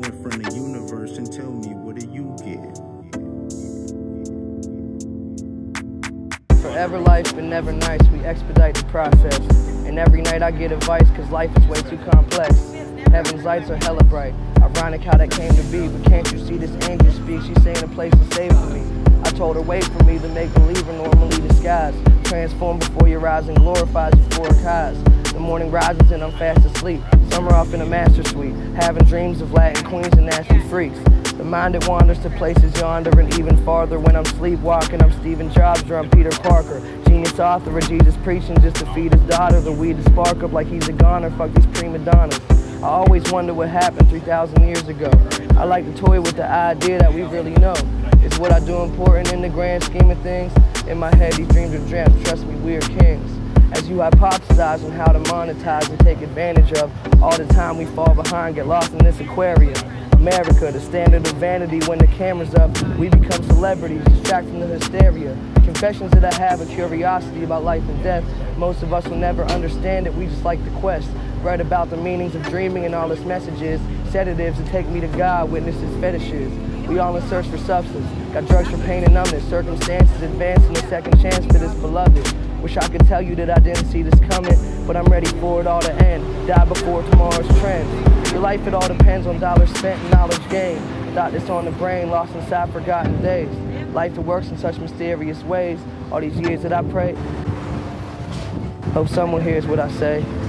go in front of the universe and tell me, what do you get? Forever life but never nice, we expedite the process. And every night I get advice, cause life is way too complex. Heaven's lights are hella bright, ironic how that came to be. But can't you see this angel speak, she's saying a place is safe for me. I told her wait for me, the make-believer normally disguised. Transform before your eyes and glorifies you for a cause. The morning rises and I'm fast asleep. Summer off in a master suite, having dreams of Latin queens and nasty freaks. The mind that wanders to places yonder and even farther. When I'm sleepwalking, I'm Stephen Jobs or I'm Peter Parker. Genius author of Jesus preaching just to feed his daughter. The weed to spark up like he's a goner, fuck these prima donnas. I always wonder what happened 3,000 years ago. I like to toy with the idea that we really know. Is what I do important in the grand scheme of things? In my head, these dreams are dreamt, trust me, we are kings. As you hypothesize on how to monetize and take advantage of, all the time we fall behind, get lost in this aquarium. America, the standard of vanity when the camera's up, we become celebrities, distract from the hysteria. Confessions that I have a curiosity about life and death, most of us will never understand it, we just like the quest. Read about the meanings of dreaming and all its messages, sedatives that take me to God, witnesses, fetishes. We all in search for substance, got drugs for pain and numbness, circumstances advancing a second chance for this beloved. Wish I could tell you that I didn't see this coming, but I'm ready for it all to end. Die before tomorrow's trends. Your life, it all depends on dollars spent and knowledge gained. Thought that's on the brain, lost inside forgotten days. Life, that works in such mysterious ways. All these years that I prayed, hope someone hears what I say.